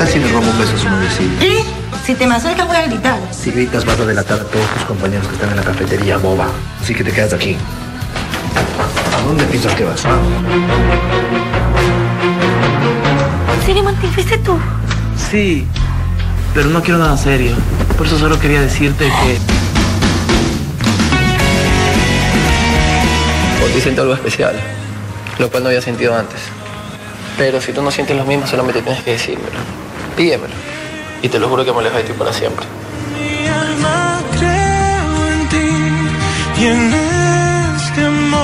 tal si le robo un beso a su madrecita? ¿Qué? Si te me acercas voy a gritar. Si gritas vas a delatar a todos tus compañeros que están en la cafetería, boba. Así que te quedas aquí. ¿A dónde piensas que vas? ¿En serio, Martín? ¿Fuiste tú? Sí, pero no quiero nada serio. Por eso solo quería decirte que... Hoy siento algo especial, lo cual no había sentido antes. Pero si tú no sientes lo mismo, solamente tienes que decírmelo. Pídemelo. Y te lo juro que me alejo de ti para siempre. Mi alma creo en ti y en este amor.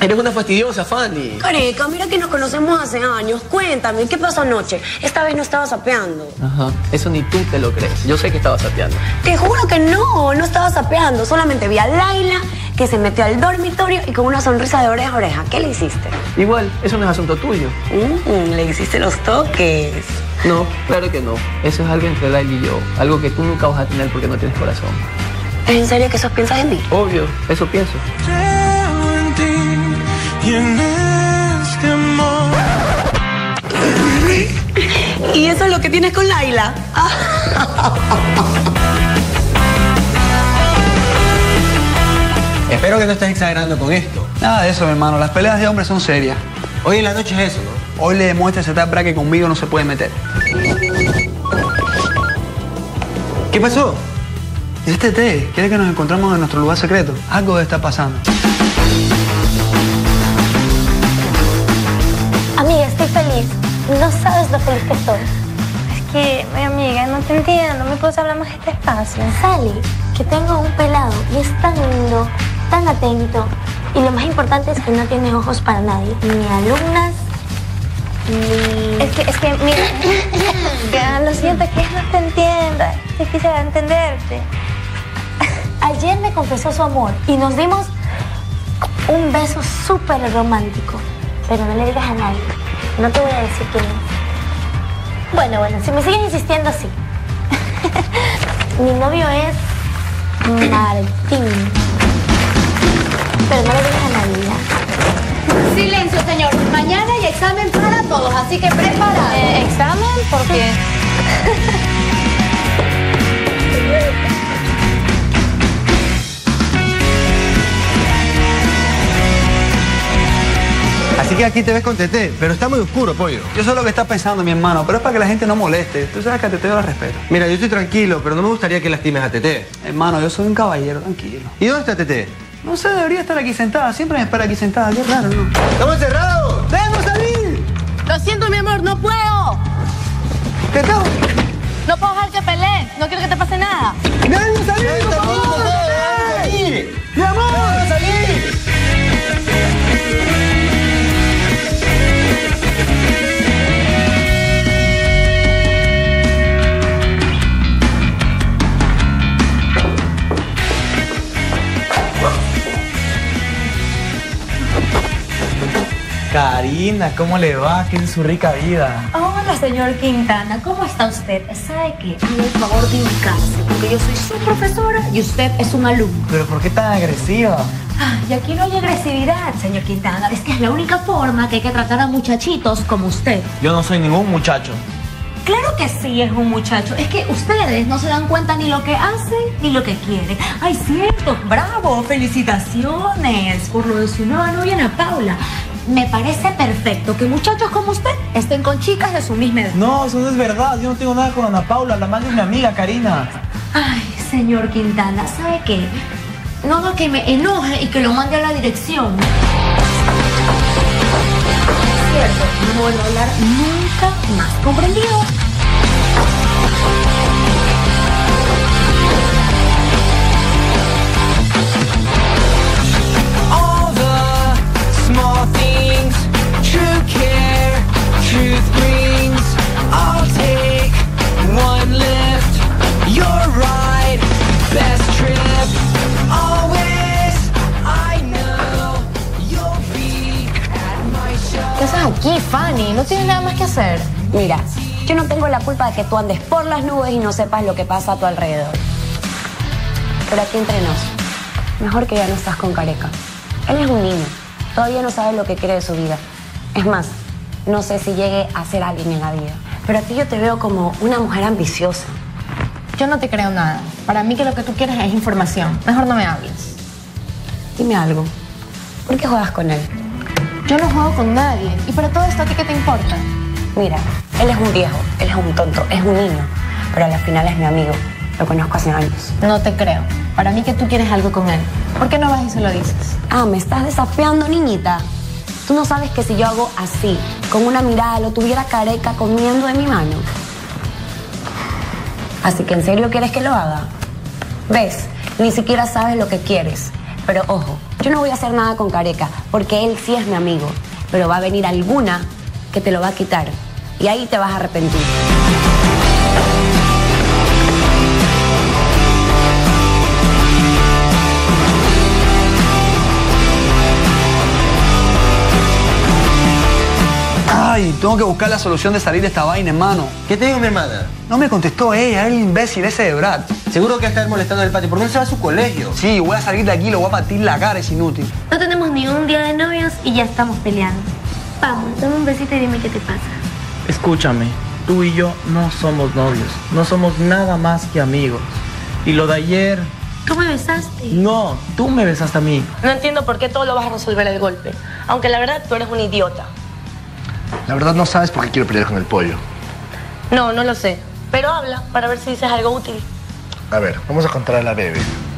Eres una fastidiosa, Fanny. Careca, mira que nos conocemos hace años. Cuéntame, ¿qué pasó anoche? Esta vez no estaba sapeando. Ajá, eso ni tú te lo crees. Yo sé que estaba sapeando. Te juro que no estaba sapeando. Solamente vi a Laila que se metió al dormitorio y con una sonrisa de oreja a oreja. ¿Qué le hiciste? Igual, eso no es asunto tuyo. Le hiciste los toques. No, claro que no. Eso es algo entre Laila y yo. Algo que tú nunca vas a tener porque no tienes corazón. ¿Es en serio que eso piensas en mí? Obvio, eso pienso. Y eso es lo que tienes con Laila. Espero que no estés exagerando con esto. Nada de eso, mi hermano. Las peleas de hombres son serias. Hoy en la noche es eso, ¿no? Hoy le demuestres a Tabra que conmigo no se puede meter. ¿Qué pasó? Este té quiere que nos encontremos en nuestro lugar secreto. Algo está pasando. Amiga, estoy feliz. No sabes lo feliz que estoy. Es que, mi amiga, no te entiendo. Me puedes hablar más de este espacio. Sally, que tengo un pelado y es tan lindo, tan atento. Y lo más importante es que no tiene ojos para nadie. Ni alumnas, ni... Es que mira, ya, lo siento, que no te entiendo. Yo quisiera entenderte. Ayer me confesó su amor y nos dimos un beso súper romántico. Pero no le digas a nadie. No te voy a decir quién es. Bueno, si me siguen insistiendo así. Mi novio es... Martín. Pero no le digas a nadie, ¿ya? Silencio, señor. Mañana hay examen para todos, así que prepárate. ¿Examen? ¿Por qué? Así que aquí te ves con Tete, pero está muy oscuro, pollo. Yo sé lo que está pensando, mi hermano, pero es para que la gente no moleste. Tú sabes que a Tete yo la respeto. Mira, yo estoy tranquilo, pero no me gustaría que lastimes a Tete. Hermano, yo soy un caballero, tranquilo. ¿Y dónde está Tete? No sé, debería estar aquí sentada. Siempre me espera aquí sentada, qué raro, ¿no? ¡Estamos encerrados! ¡Debemos salir! Lo siento, mi amor, no puedo. ¿Qué tal? No puedo dejar que peleen. No quiero que te pase nada. ¡Debemos salir, por favor! ¡Mi amor! ¡Debemos salir! Karina, ¿cómo le va? ¿Qué es su rica vida? Hola, señor Quintana, ¿cómo está usted? ¿Sabe qué? Hazme el favor de ubicarse, porque yo soy su profesora y usted es un alumno. ¿Pero por qué tan agresiva? Ay, aquí no hay agresividad, señor Quintana. Es que es la única forma que hay que tratar a muchachitos como usted. Yo no soy ningún muchacho. Claro que sí es un muchacho. Es que ustedes no se dan cuenta ni lo que hacen ni lo que quieren. Ay, cierto, bravo, felicitaciones por lo de su nueva novia Ana Paula. Me parece perfecto que muchachos como usted estén con chicas de su misma edad. No, eso no es verdad. Yo no tengo nada con Ana Paula. La madre es mi amiga, Karina. Ay, señor Quintana, ¿sabe qué? No haga que me enoje y que lo mande a la dirección. Es cierto, no voy a hablar nunca más. ¿Comprendido? ¿Qué haces aquí, Fanny? No tienes nada más que hacer. Mira, yo no tengo la culpa de que tú andes por las nubes y no sepas lo que pasa a tu alrededor. Pero aquí entre nos, mejor que ya no estás con Careca. Él es un niño, todavía no sabe lo que quiere de su vida. Es más, no sé si llegue a ser alguien en la vida. Pero a ti yo te veo como una mujer ambiciosa. Yo no te creo nada. Para mí que lo que tú quieres es información. Mejor no me hables. Dime algo. ¿Por qué juegas con él? Yo no juego con nadie. ¿Y para todo esto a ti qué te importa? Mira, él es un viejo, él es un tonto, es un niño. Pero al final es mi amigo. Lo conozco hace años. No te creo. Para mí que tú quieres algo con él. ¿Por qué no vas y se lo dices? Ah, me estás desafiando, niñita. Tú no sabes que si yo hago así, con una mirada, lo tuviera Careca comiendo de mi mano. Así que, ¿en serio quieres que lo haga? ¿Ves? Ni siquiera sabes lo que quieres. Pero ojo, yo no voy a hacer nada con Careca, porque él sí es mi amigo. Pero va a venir alguna que te lo va a quitar. Y ahí te vas a arrepentir. Ay, tengo que buscar la solución de salir de esta vaina, hermano. ¿Qué te digo, mi hermana? No me contestó ella, el imbécil ese de Brad. Seguro que está molestando el patio. ¿Por qué no se va a su colegio? Sí, voy a salir de aquí, lo voy a partir la cara, es inútil. No tenemos ni un día de novios y ya estamos peleando. Vamos, dame un besito y dime qué te pasa. Escúchame, tú y yo no somos novios. No somos nada más que amigos. Y lo de ayer... ¿Tú me besaste? No, tú me besaste a mí. No entiendo por qué todo lo vas a resolver al golpe. Aunque la verdad tú eres un idiota. La verdad no sabes por qué quiero pelear con el pollo. No, no lo sé. Pero habla para ver si dices algo útil. A ver, vamos a contar a la bebé.